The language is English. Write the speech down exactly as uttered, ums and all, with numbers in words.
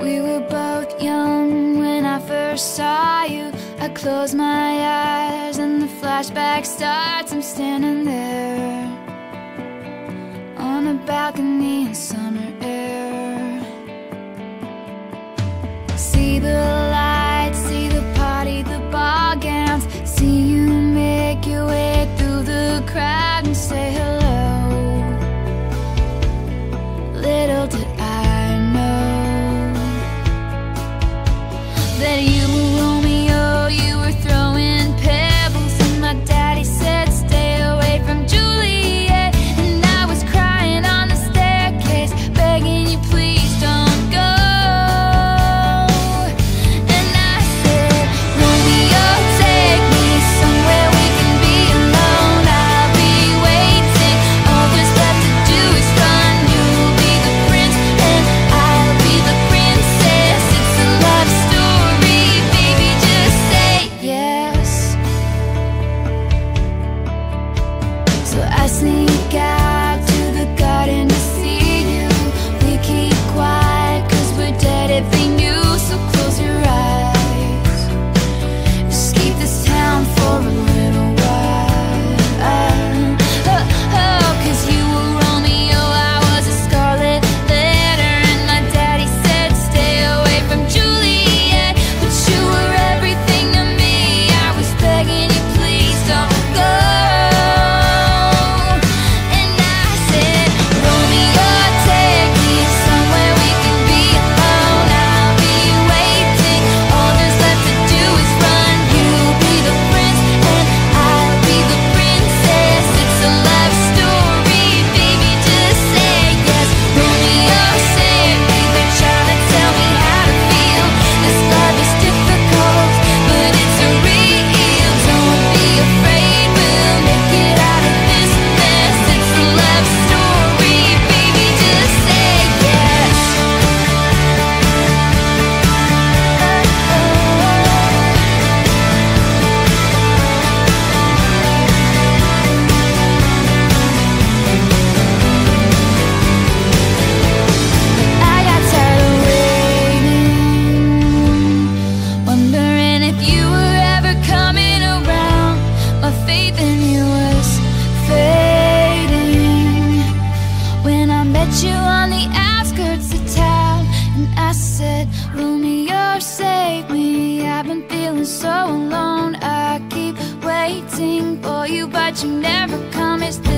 We were both young when I first saw you. I close my eyes and the flashback starts. I'm standing there on a balcony in summer air. See the lights, see the party, the ball gowns. See you make your way through the crowd and say hello. Little did I know that you were Romeo, you were throwing pebbles, and my daddy said stay away from Juliet. And I was crying on the staircase, begging you please don't go. And I said, Romeo, take me somewhere we can be alone. I'll be waiting, all there's left to do is run. So alone, I keep waiting for you, but you never come. It's